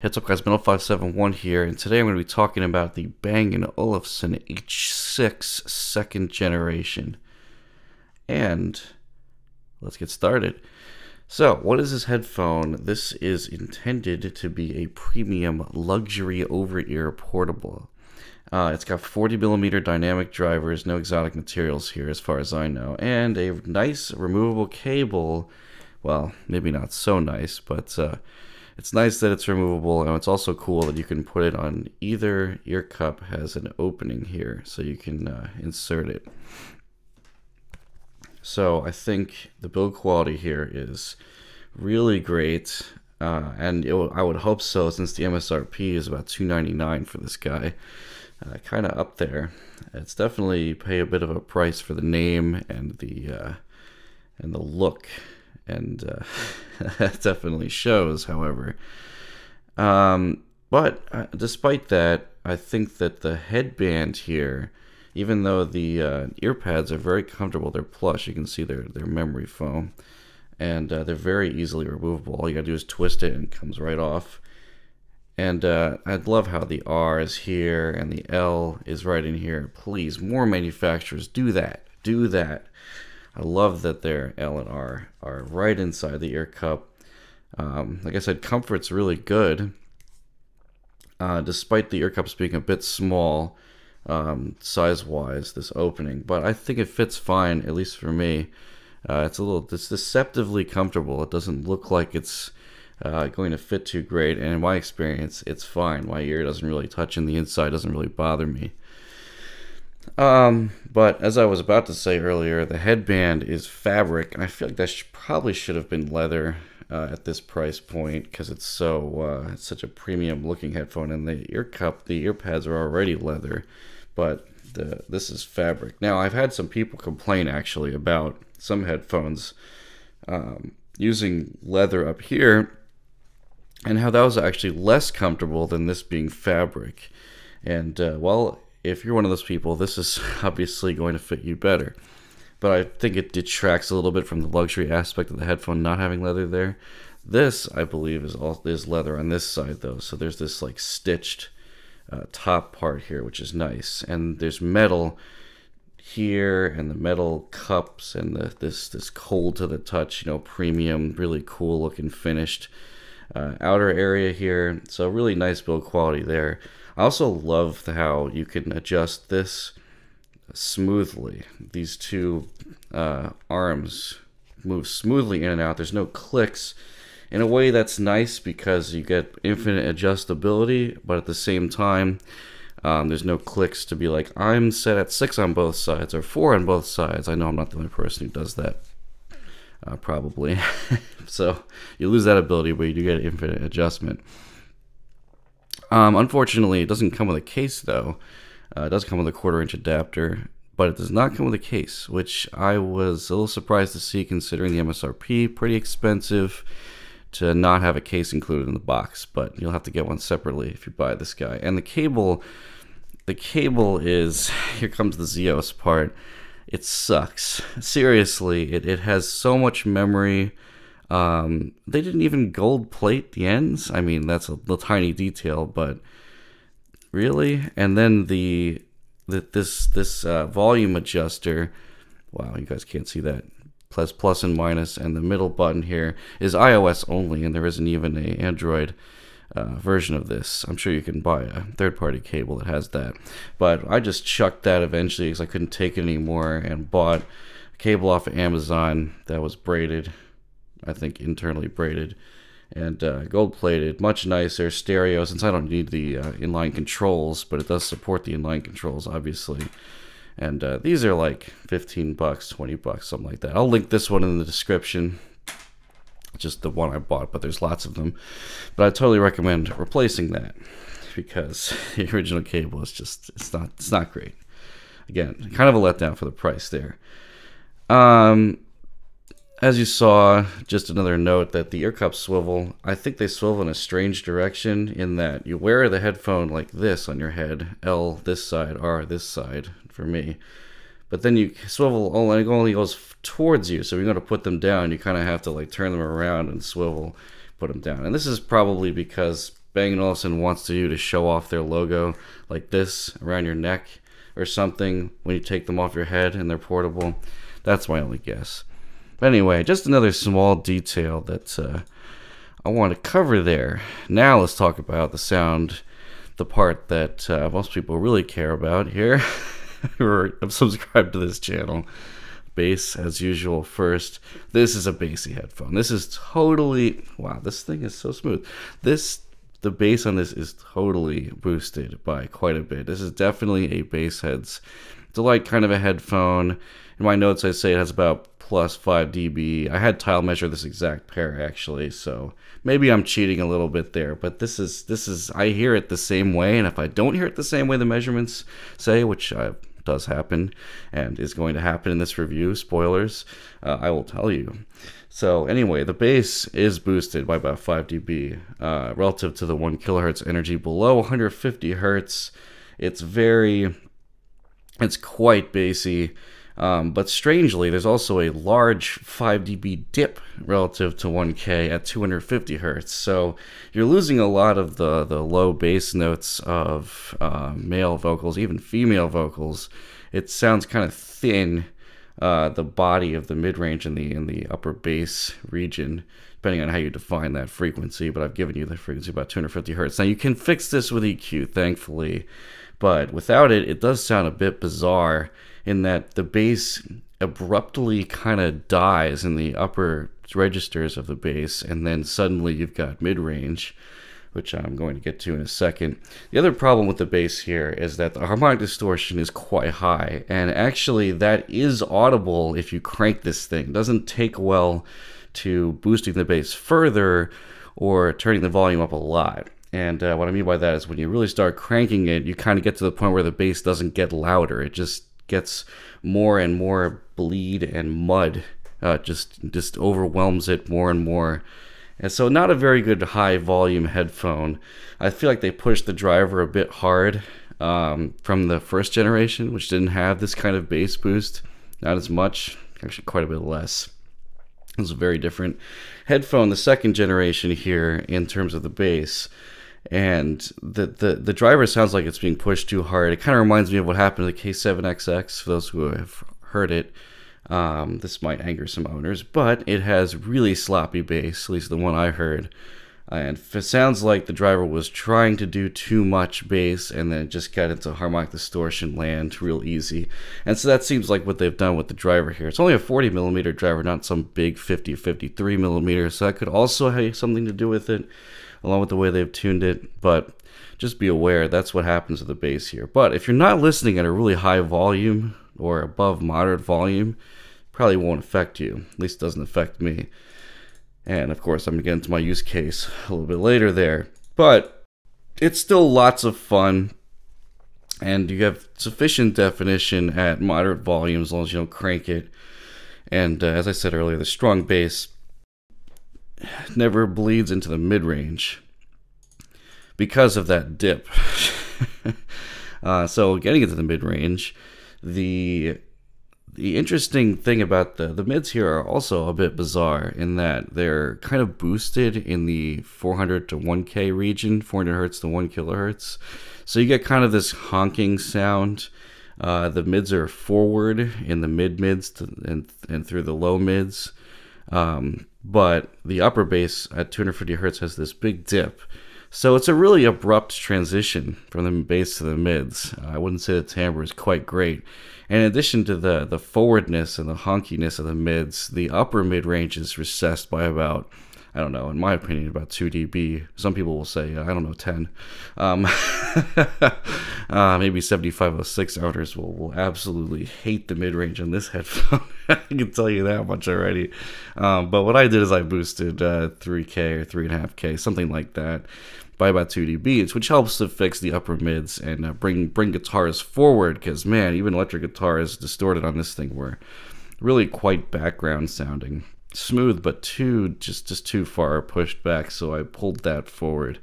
What's up guys, Metal571 here, and today I'm going to be talking about the Bang & Olufsen H6 second generation. And let's get started. So what is this headphone? This is intended to be a premium luxury over-ear portable. It's got 40mm dynamic drivers, no exotic materials here as far as I know, and a nice removable cable. Well, maybe not so nice, but it's nice that it's removable, and it's also cool that you can put it on either ear cup. Has an opening here, so you can insert it. So I think the build quality here is really great, and I would hope so, since the MSRP is about $299 for this guy, kind of up there. It's definitely pay a bit of a price for the name and the look. And that definitely shows, however. But despite that, I think that the headband here, even though the ear pads are very comfortable, they're plush. You can see their memory foam, and they're very easily removable. All you gotta do is twist it and it comes right off. And I'd love how the R is here and the L is right in here. Please, more manufacturers, do that, do that. I love that their L and R are right inside the ear cup. Like I said, comfort's really good. Despite the ear cups being a bit small, size-wise, this opening, but I think it fits fine, at least for me. It's deceptively comfortable. It doesn't look like it's going to fit too great, and in my experience, it's fine. My ear doesn't really touch, and the inside doesn't really bother me. But as I was about to say earlier, the headband is fabric, and I feel like that probably should have been leather at this price point, because it's so it's such a premium looking headphone. And the ear cup, the ear pads are already leather, but this is fabric. Now, I've had some people complain actually about some headphones using leather up here, and how that was actually less comfortable than this being fabric. And well, if you're one of those people, this is obviously going to fit you better. But I think it detracts a little bit from the luxury aspect of the headphone not having leather there. This, I believe, is leather on this side, though. So there's this like stitched top part here, which is nice. And there's metal here, and the metal cups, and this cold to the touch, you know, premium, really cool looking finished outer area here. So really nice build quality there. I also love how you can adjust this smoothly. These two arms move smoothly in and out. There's no clicks. In a way, that's nice because you get infinite adjustability, but at the same time, there's no clicks to be like, I'm set at 6 on both sides or 4 on both sides. I know I'm not the only person who does that, probably. So you lose that ability, but you do get infinite adjustment. Unfortunately, it doesn't come with a case, though. It does come with a 1/4-inch adapter, but it does not come with a case, which I was a little surprised to see, considering the MSRP. Pretty expensive to not have a case included in the box, but you'll have to get one separately if you buy this guy. And the cable is, here comes the ZEOS part. It sucks. Seriously, it has so much memory. They didn't even gold plate the ends. I mean, that's a tiny detail, but really. And then this volume adjuster. Wow, you guys can't see that. Plus and minus, and the middle button here is iOS only, and there isn't even a Android version of this. I'm sure you can buy a third-party cable that has that, but I just chucked that eventually because I couldn't take it anymore, and bought a cable off of Amazon that was braided. I think internally braided and gold plated, much nicer stereo, since I don't need the inline controls, but it does support the inline controls, obviously. And these are like $15, $20, something like that. I'll link this one in the description, just the one I bought, but there's lots of them. But I totally recommend replacing that, because the original cable is just, it's not great. Again, kind of a letdown for the price there. As you saw, just another note that the ear cups swivel. I think they swivel in a strange direction, in that you wear the headphone like this on your head, L this side, R this side for me, but then you swivel, only goes towards you, so you're going to put them down, you kind of have to like turn them around and swivel, put them down. And this is probably because Bang & Olufsen wants you to show off their logo like this around your neck or something when you take them off your head and they're portable. That's my only guess. But anyway, just another small detail that I want to cover there. Now let's talk about the sound, the part that most people really care about here who are subscribed to this channel. Bass as usual first. This is a bassy headphone. This is totally, wow, this thing is so smooth. The bass on this is totally boosted by quite a bit. This is definitely a bass heads delight kind of a headphone. In my notes I say it has about plus 5 dB. I had Tile measure this exact pair actually, so maybe I'm cheating a little bit there, but this is I hear it the same way, and if I don't hear it the same way the measurements say, which does happen and is going to happen in this review, spoilers, I will tell you. So anyway, the bass is boosted by about 5 dB relative to the 1 kilohertz energy below 150 hertz. It's quite bassy, but strangely there's also a large 5 dB dip relative to 1K at 250 hertz. So you're losing a lot of the low bass notes of male vocals, even female vocals. It sounds kind of thin, the body of the mid-range and in the upper bass region, depending on how you define that frequency. But I've given you the frequency about 250 hertz. Now you can fix this with EQ, thankfully. But without it, it does sound a bit bizarre in that the bass abruptly kind of dies in the upper registers of the bass, and then suddenly you've got mid-range, which I'm going to get to in a second. The other problem with the bass here is that the harmonic distortion is quite high, and actually that is audible if you crank this thing. It doesn't take well to boosting the bass further or turning the volume up a lot. And what I mean by that is when you really start cranking it, you kind of get to the point where the bass doesn't get louder. It just gets more and more bleed and mud. Just overwhelms it more and more. And so not a very good high volume headphone. I feel like they pushed the driver a bit hard from the first generation, which didn't have this kind of bass boost. Not as much, actually quite a bit less. It was a very different headphone, the second generation here, in terms of the bass. And the driver sounds like it's being pushed too hard. It kind of reminds me of what happened to the K7XX, for those who have heard it. This might anger some owners, but it has really sloppy bass, at least the one I heard. And it sounds like the driver was trying to do too much bass and then just got into harmonic distortion land real easy. And so that seems like what they've done with the driver here. It's only a 40mm driver, not some big 50 or 53mm, so that could also have something to do with it, along with the way they've tuned it. But just be aware, that's what happens with the bass here. But if you're not listening at a really high volume or above moderate volume, it probably won't affect you, at least it doesn't affect me. And of course, I'm going to get into my use case a little bit later there. But it's still lots of fun. And you have sufficient definition at moderate volume as long as you don't crank it. And as I said earlier, the strong bass never bleeds into the mid-range because of that dip. So getting into the mid-range, the interesting thing about the mids here are also a bit bizarre in that they're kind of boosted in the 400 to 1K region, 400 hertz to 1 kilohertz. So you get kind of this honking sound. The mids are forward in the mid-mids and through the low mids. But the upper bass at 250 hertz has this big dip. So it's a really abrupt transition from the bass to the mids. I wouldn't say the timbre is quite great. In addition to the forwardness and the honkiness of the mids, the upper mid-range is recessed by about, I don't know, in my opinion, about 2 dB. Some people will say, I don't know, 10. Maybe 7506 owners will absolutely hate the mid-range on this headphone. I can tell you that much already. But what I did is I boosted 3K or 3.5K, something like that, by about 2 dB, which helps to fix the upper mids and bring guitars forward, because, man, even electric guitars distorted on this thing were really quite background sounding. Smooth, but just too far pushed back, so I pulled that forward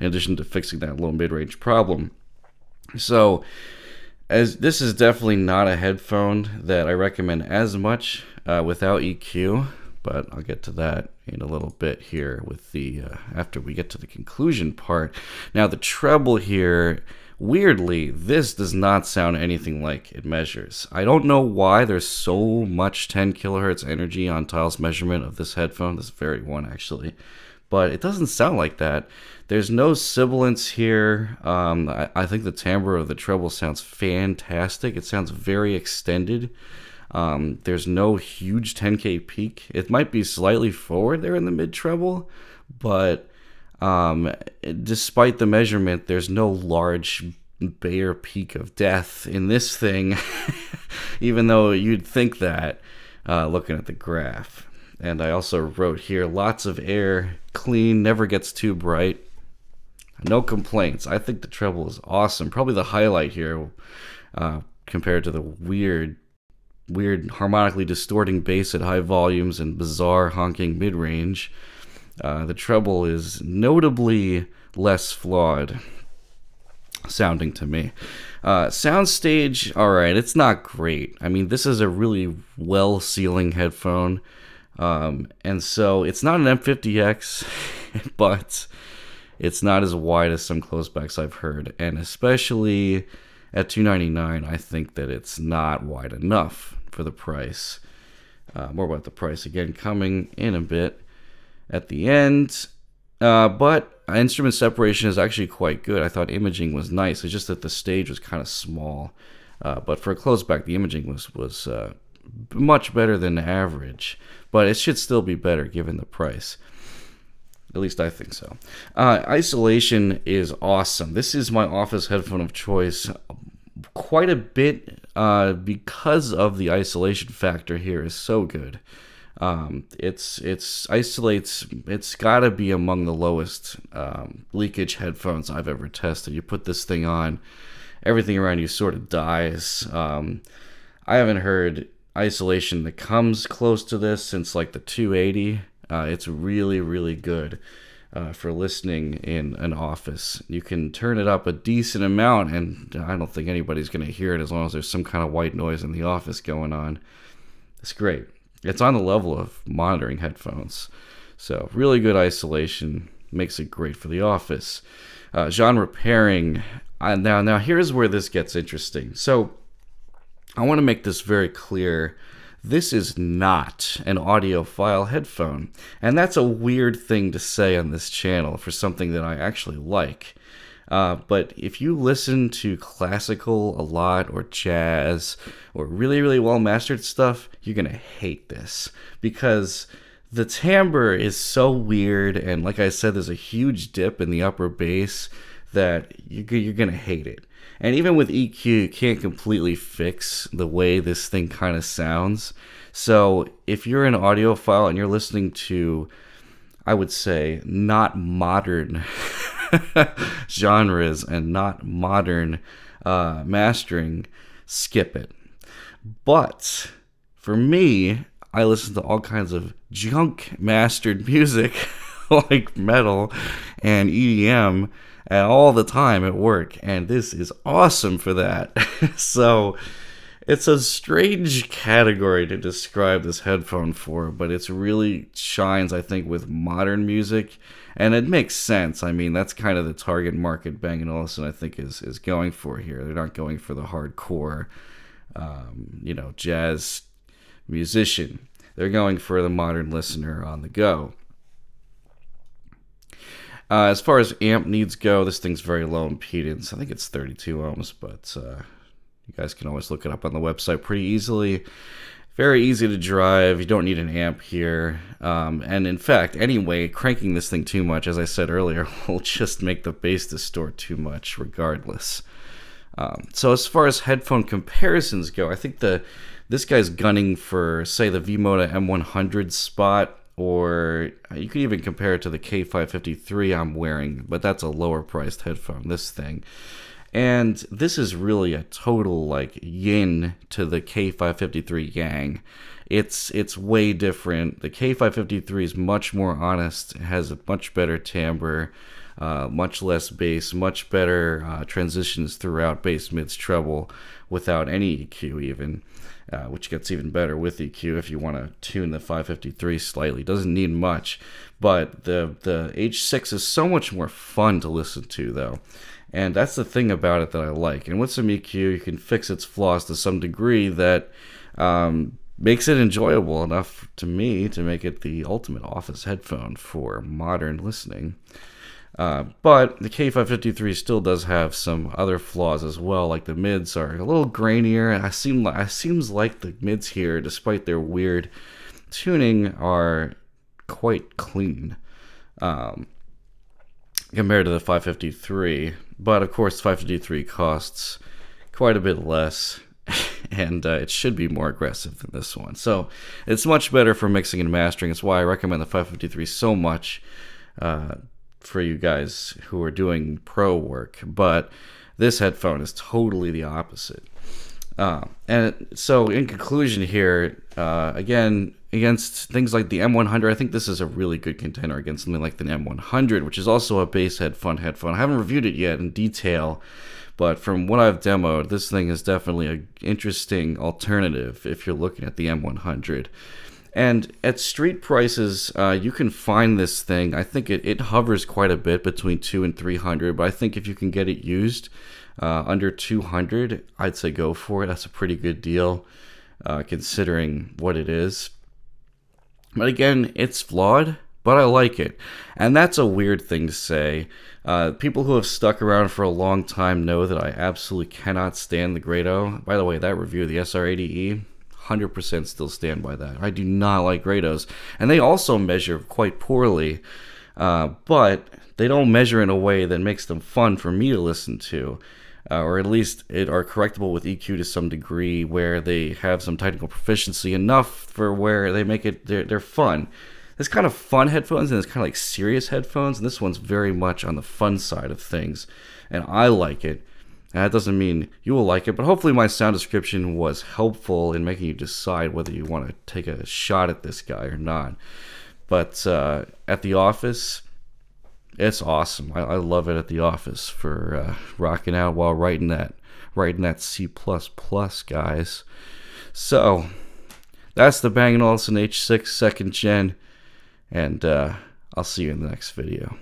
in addition to fixing that low mid-range problem. So as this is definitely not a headphone that I recommend as much without EQ, but I'll get to that in a little bit here with the after we get to the conclusion part. Now the treble here, weirdly, this does not sound anything like it measures. I don't know why there's so much 10 kilohertz energy on Tile's measurement of this headphone, this very one actually, but it doesn't sound like that. There's no sibilance here. I think the timbre of the treble sounds fantastic. It sounds very extended. There's no huge 10K peak. It might be slightly forward there in the mid treble, but despite the measurement, there's no large Bayer peak of death in this thing, even though you'd think that looking at the graph. And I also wrote here, lots of air, clean, never gets too bright. No complaints. I think the treble is awesome. Probably the highlight here compared to the weird harmonically distorting bass at high volumes and bizarre honking mid-range. The treble is notably less flawed sounding to me. Soundstage, all right, it's not great. I mean, this is a really well-sealing headphone. And so it's not an M50X, but it's not as wide as some closebacks I've heard. And especially at $299, I think that it's not wide enough for the price. More about the price again coming in a bit at the end. But instrument separation is actually quite good. I thought imaging was nice. It's just that the stage was kind of small. But for a closeback, the imaging was much better than average, but it should still be better given the price. At least I think so. Isolation is awesome. This is my office headphone of choice quite a bit because of the isolation factor here is so good. It's gotta be among the lowest leakage headphones I've ever tested. You put this thing on, everything around you sort of dies. I haven't heard isolation that comes close to this since like the 280. It's really, really good for listening in an office. You can turn it up a decent amount, and I don't think anybody's going to hear it as long as there's some kind of white noise in the office going on. It's great. It's on the level of monitoring headphones. So really good isolation, makes it great for the office. Genre pairing. Now here's where this gets interesting. So I want to make this very clear. This is not an audiophile headphone. And that's a weird thing to say on this channel for something that I actually like. But if you listen to classical a lot or jazz or really, really well mastered stuff, you're going to hate this because the timbre is so weird. And like I said, there's a huge dip in the upper bass that you're going to hate it. And even with EQ, you can't completely fix the way this thing kind of sounds. So if you're an audiophile and you're listening to, I would say, not modern genres and not modern mastering, skip it. But for me, I listen to all kinds of junk mastered music like metal and EDM all the time at work, and this is awesome for that. So it's a strange category to describe this headphone for, but it's really shines, I think, with modern music, and it makes sense. I mean, that's kind of the target market Bang & Olufsen, I think, is going for here. They're not going for the hardcore you know, jazz musician. They're going for the modern listener on the go. As far as amp needs go, this thing's very low impedance. I think it's 32 ohms, but you guys can always look it up on the website pretty easily. Very easy to drive. You don't need an amp here. And in fact, anyway, cranking this thing too much, as I said earlier, will just make the bass distort too much regardless. So as far as headphone comparisons go, I think this guy's gunning for, say, the V-Moda M100 spot. Or you could even compare it to the K553 I'm wearing, but that's a lower priced headphone, this thing. And this is really a total like yin to the K553 yang. It's way different. The K553 is much more honest, it has a much better timbre. much less bass, much better transitions throughout bass, mids, treble without any EQ even, which gets even better with EQ if you want to tune the 553 slightly. Doesn't need much, but the H6 is so much more fun to listen to though. And that's the thing about it that I like. And with some EQ, you can fix its flaws to some degree that makes it enjoyable enough to me to make it the ultimate office headphone for modern listening. But the K553 still does have some other flaws as well, like the mids are a little grainier. And it seems like the mids here, despite their weird tuning, are quite clean. Compared to the 553, but of course 553 costs quite a bit less, and it should be more aggressive than this one. So it's much better for mixing and mastering. It's why I recommend the 553 so much for you guys who are doing pro work, but this headphone is totally the opposite. And so in conclusion here, again, against things like the M100, I think this is a really good contender against something like the M100, which is also a bass headphone. I haven't reviewed it yet in detail, but from what I've demoed, this thing is definitely an interesting alternative if you're looking at the M100. And at street prices, you can find this thing. I think it hovers quite a bit between $200 and $300, but I think if you can get it used under $200, I'd say go for it. That's a pretty good deal considering what it is. But again, it's flawed, but I like it. And that's a weird thing to say. People who have stuck around for a long time know that I absolutely cannot stand the Grado. By the way, that review, the SR-80E, 100% still stand by that. I do not like Grados. And they also measure quite poorly, but they don't measure in a way that makes them fun for me to listen to. Or at least it are correctable with EQ to some degree, where they have some technical proficiency enough for where they make it they're fun. There's kind of fun headphones and there's kind of like serious headphones, and this one's very much on the fun side of things, and I like it. And that doesn't mean you will like it, but hopefully my sound description was helpful in making you decide whether you want to take a shot at this guy or not. But at the office, it's awesome. I love it at the office for rocking out while writing that C++, guys. So that's the Bang & Olufsen H6 2nd Gen, and I'll see you in the next video.